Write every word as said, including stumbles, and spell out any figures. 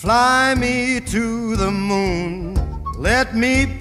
Fly me to the moon, let me play.